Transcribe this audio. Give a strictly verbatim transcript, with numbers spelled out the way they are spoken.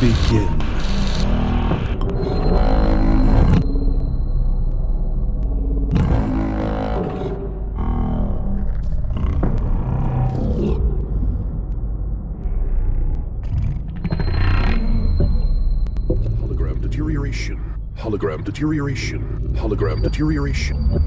begin. Hologram deterioration. Hologram deterioration. Hologram deterioration.